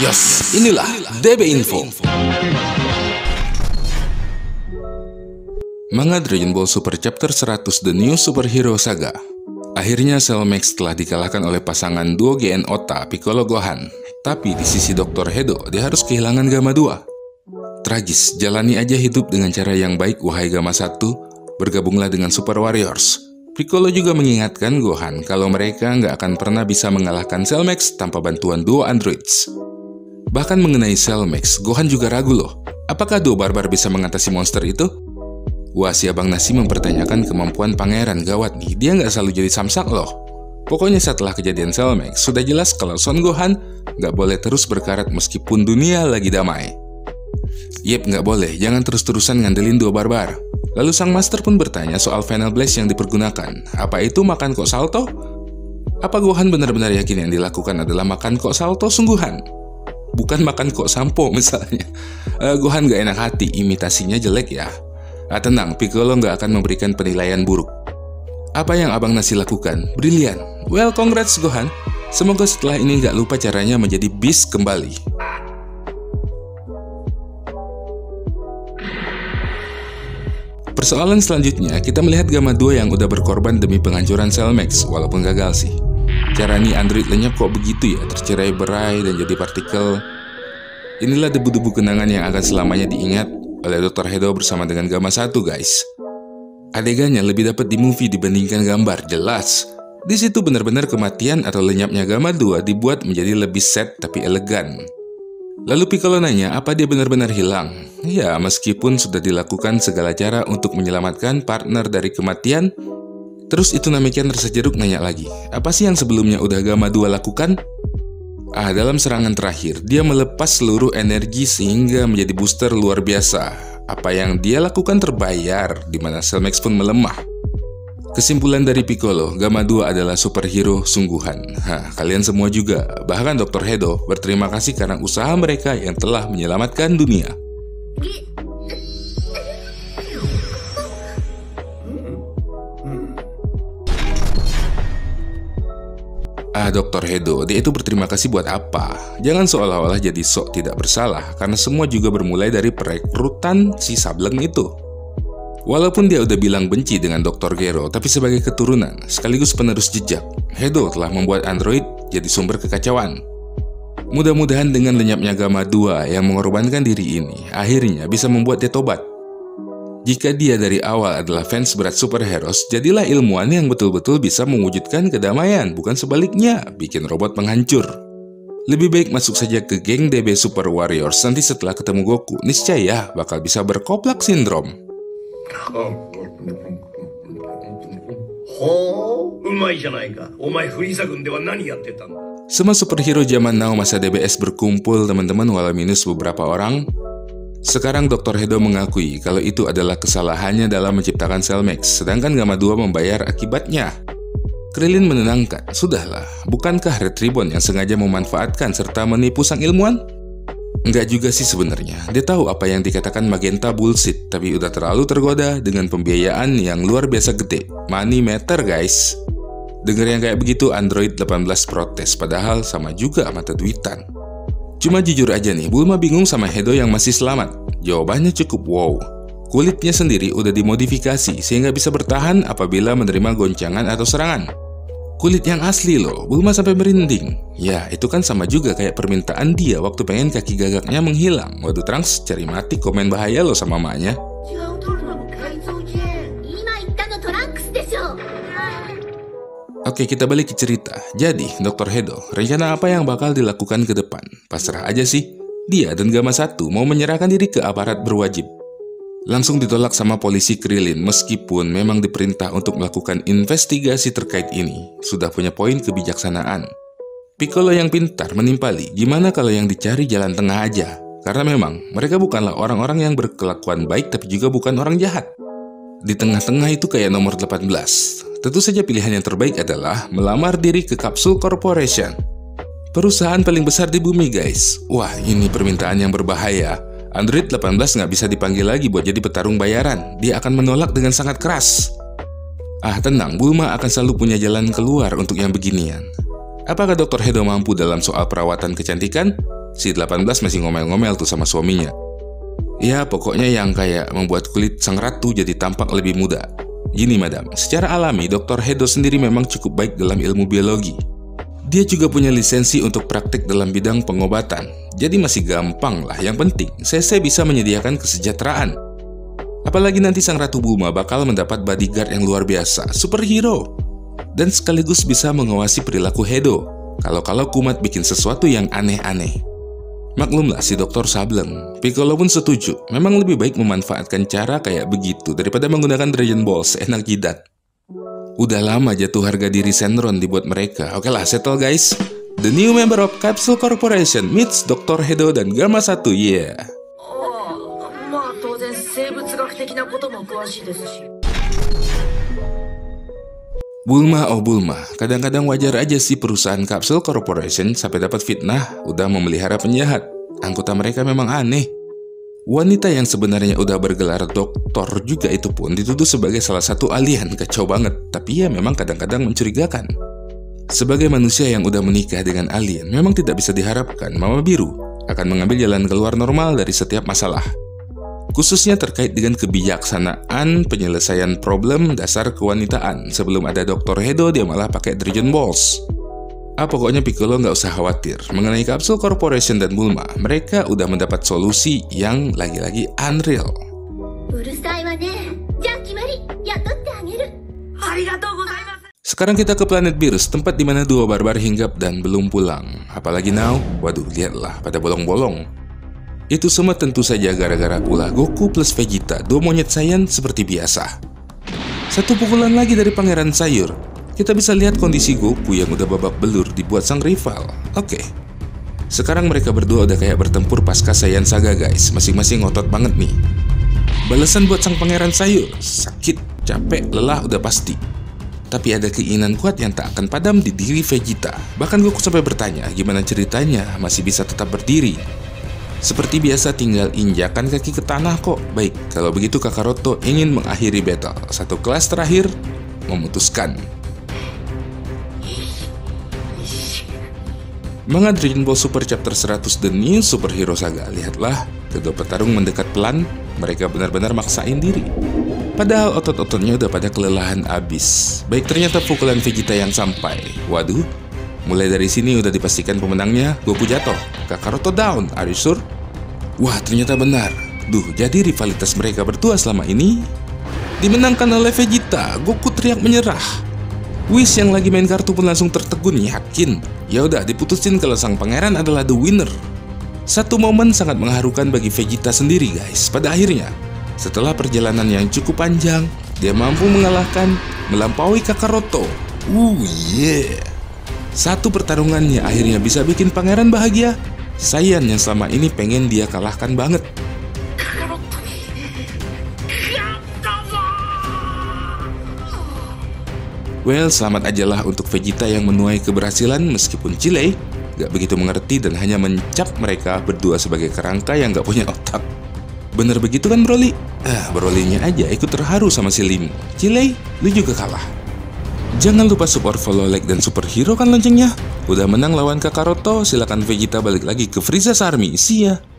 Yes, inilah DB Info. Manga Dragon Ball Super Chapter 100 The New Superhero Saga. Akhirnya Cell Max telah dikalahkan oleh pasangan duo GN Ota Piccolo Gohan. Tapi di sisi Dr. Hedo, dia harus kehilangan Gamma 2. Tragis, jalani aja hidup dengan cara yang baik wahai Gamma 1, bergabunglah dengan Super Warriors. Piccolo juga mengingatkan Gohan kalau mereka nggak akan pernah bisa mengalahkan Cell Max tanpa bantuan duo androids. Bahkan mengenai Cell Max, Gohan juga ragu loh, apakah duo barbar bisa mengatasi monster itu? Wah, si Abang Nasi mempertanyakan kemampuan pangeran. Gawat nih, dia nggak selalu jadi samsak loh. Pokoknya setelah kejadian Cell Max, sudah jelas kalau Son Gohan nggak boleh terus berkarat meskipun dunia lagi damai. Yep, nggak boleh, jangan terus-terusan ngandelin duo barbar. Lalu sang master pun bertanya soal Final Blast yang dipergunakan. Apa itu makan kok salto? Apa Gohan benar-benar yakin yang dilakukan adalah makan kok salto sungguhan? Bukan makan kok sampo misalnya. Gohan nggak enak hati, imitasinya jelek ya. Tenang, Piccolo nggak akan memberikan penilaian buruk. Apa yang Abang Nasi lakukan? Brilian. Well, congrats Gohan. Semoga setelah ini nggak lupa caranya menjadi beast kembali. Persoalan selanjutnya, kita melihat Gamma 2 yang udah berkorban demi penghancuran Cell Max, walaupun gagal sih. Cara nih android lenyap kok begitu ya, tercerai-berai dan jadi partikel. Inilah debu-debu kenangan yang akan selamanya diingat oleh Dr. Hedo bersama dengan Gamma 1 guys. Adegannya lebih dapat di movie dibandingkan gambar, jelas. Di situ benar-benar kematian atau lenyapnya Gamma 2 dibuat menjadi lebih sad tapi elegan. Lalu Piccolo nanya apa dia benar-benar hilang? Ya, meskipun sudah dilakukan segala cara untuk menyelamatkan partner dari kematian. Terus itu Namekian rasa jeruk nanya lagi, apa sih yang sebelumnya udah Gamma 2 lakukan? Dalam serangan terakhir, dia melepas seluruh energi sehingga menjadi booster luar biasa. Apa yang dia lakukan terbayar, di mana Cell Max pun melemah. Kesimpulan dari Piccolo, Gamma 2 adalah superhero sungguhan. Kalian semua juga, bahkan Dr. Hedo, berterima kasih karena usaha mereka yang telah menyelamatkan dunia. Dr. Hedo, dia itu berterima kasih buat apa? Jangan seolah-olah jadi sok tidak bersalah, karena semua juga bermulai dari perekrutan si sableng itu. Walaupun dia udah bilang benci dengan Dr. Gero, tapi sebagai keturunan, sekaligus penerus jejak, Hedo telah membuat android jadi sumber kekacauan. Mudah-mudahan dengan lenyapnya Gamma 2 yang mengorbankan diri ini, akhirnya bisa membuat dia tobat. Jika dia dari awal adalah fans berat superheroes, jadilah ilmuwan yang betul-betul bisa mewujudkan kedamaian, bukan sebaliknya, bikin robot penghancur. Lebih baik masuk saja ke geng DB Super Warriors, nanti setelah ketemu Goku, niscaya bakal bisa berkoplak sindrom. Semua superhero zaman now masa DBS berkumpul teman-teman walau minus beberapa orang. Sekarang Dr. Hedo mengakui kalau itu adalah kesalahannya dalam menciptakan Cell Max, sedangkan Gamma 2 membayar akibatnya. Krillin menenangkan, sudahlah, bukankah Red Ribbon yang sengaja memanfaatkan serta menipu sang ilmuwan? Enggak juga sih sebenarnya, dia tahu apa yang dikatakan Magenta bullshit, tapi udah terlalu tergoda dengan pembiayaan yang luar biasa gede. Money matter guys. Dengar yang kayak begitu, Android 18 protes, padahal sama juga mata duitan. Cuma jujur aja nih, Bulma bingung sama Hedo yang masih selamat. Jawabannya cukup wow. Kulitnya sendiri udah dimodifikasi sehingga bisa bertahan apabila menerima goncangan atau serangan. Kulit yang asli loh, Bulma sampai merinding. Ya, itu kan sama juga kayak permintaan dia waktu pengen kaki gagaknya menghilang. Waduh Trunks, cari mati komen bahaya loh sama mamanya. Oke, kita balik ke cerita. Jadi, Dr. Hedo, rencana apa yang bakal dilakukan ke depan? Pasrah aja sih. Dia dan Gamma 1 mau menyerahkan diri ke aparat berwajib. Langsung ditolak sama polisi Krillin, meskipun memang diperintah untuk melakukan investigasi terkait ini. Sudah punya poin kebijaksanaan. Piccolo yang pintar menimpali, gimana kalau yang dicari jalan tengah aja? Karena memang, mereka bukanlah orang-orang yang berkelakuan baik tapi juga bukan orang jahat. Di tengah-tengah itu kayak nomor 18. Tentu saja pilihan yang terbaik adalah melamar diri ke Capsule Corporation. Perusahaan paling besar di bumi guys. Wah, ini permintaan yang berbahaya. Android 18 nggak bisa dipanggil lagi buat jadi petarung bayaran. Dia akan menolak dengan sangat keras. Tenang, Bulma akan selalu punya jalan keluar untuk yang beginian. Apakah Dr. Hedo mampu dalam soal perawatan kecantikan? Si 18 masih ngomel-ngomel tuh sama suaminya. Ya pokoknya yang kayak membuat kulit sang ratu jadi tampak lebih muda. Gini madam, secara alami Dr. Hedo sendiri memang cukup baik dalam ilmu biologi. Dia juga punya lisensi untuk praktik dalam bidang pengobatan. Jadi masih gampang lah, yang penting saya bisa menyediakan kesejahteraan. Apalagi nanti sang ratu Bulma bakal mendapat bodyguard yang luar biasa, superhero. Dan sekaligus bisa mengawasi perilaku Hedo, kalau-kalau kumat bikin sesuatu yang aneh-aneh. Maklumlah si dokter sableng. Piccolo pun setuju, memang lebih baik memanfaatkan cara kayak begitu daripada menggunakan Dragon Ball seenak jidat. Udah lama jatuh harga diri Shenron dibuat mereka. Oke lah, settle guys. The new member of Capsule Corporation meets Dr. Hedo dan Gamma 1, yeah. Bulma, kadang-kadang wajar aja sih perusahaan Capsule Corporation sampai dapat fitnah udah memelihara penjahat. Anggota mereka memang aneh. Wanita yang sebenarnya udah bergelar doktor juga itu pun dituduh sebagai salah satu alien, kacau banget. Tapi ya memang kadang-kadang mencurigakan. Sebagai manusia yang udah menikah dengan alien, memang tidak bisa diharapkan Mama Biru akan mengambil jalan keluar normal dari setiap masalah. Khususnya terkait dengan kebijaksanaan penyelesaian problem dasar kewanitaan. Sebelum ada Dr. Hedo, dia malah pakai Dragon Balls. Pokoknya Piccolo nggak usah khawatir mengenai Capsule Corporation dan Bulma. Mereka udah mendapat solusi yang lagi-lagi unreal. Sekarang kita ke planet Beerus, tempat dimana dua barbar hinggap dan belum pulang. Apalagi now, waduh lihatlah pada bolong-bolong. Itu semua tentu saja gara-gara pula Goku plus Vegeta, dua monyet Saiyan seperti biasa. Satu pukulan lagi dari Pangeran Sayur. Kita bisa lihat kondisi Goku yang udah babak belur dibuat sang rival. Oke. Sekarang mereka berdua udah kayak bertempur pasca Saiyan Saga guys. Masing-masing ngotot banget nih. Balasan buat sang Pangeran Sayur, sakit, capek, lelah udah pasti. Tapi ada keinginan kuat yang tak akan padam di diri Vegeta. Bahkan Goku sampai bertanya gimana ceritanya masih bisa tetap berdiri. Seperti biasa tinggal injakan kaki ke tanah kok. Baik, kalau begitu Kakaroto ingin mengakhiri battle. Satu kelas terakhir memutuskan. Manga Dragon Ball Super Chapter 100 The New Superhero Saga. Lihatlah, kedua petarung mendekat pelan. Mereka benar-benar maksain diri. Padahal otot-ototnya udah pada kelelahan abis. Baik, ternyata pukulan Vegeta yang sampai. Waduh. Mulai dari sini udah dipastikan pemenangnya, Goku jatuh, Kakaroto down, are you sure? Wah ternyata benar, duh jadi rivalitas mereka berdua selama ini dimenangkan oleh Vegeta. Goku teriak menyerah. Whis yang lagi main kartu pun langsung tertegun, yakin? Ya udah diputusin kalau sang pangeran adalah the winner. Satu momen sangat mengharukan bagi Vegeta sendiri guys, pada akhirnya setelah perjalanan yang cukup panjang, dia mampu mengalahkan, melampaui Kakaroto. Yeah. Satu pertarungan yang akhirnya bisa bikin pangeran bahagia. Saiyan yang selama ini pengen dia kalahkan banget. Well, selamat ajalah untuk Vegeta yang menuai keberhasilan meskipun Chile gak begitu mengerti dan hanya mencap mereka berdua sebagai kerangka yang gak punya otak. Bener begitu kan Broly? Broly-nya aja ikut terharu sama si Limo. Chile, lu juga kalah. Jangan lupa support, follow, like, dan superhero kan loncengnya. Udah menang lawan Kakaroto, silakan Vegeta balik lagi ke Frieza's Army. See ya.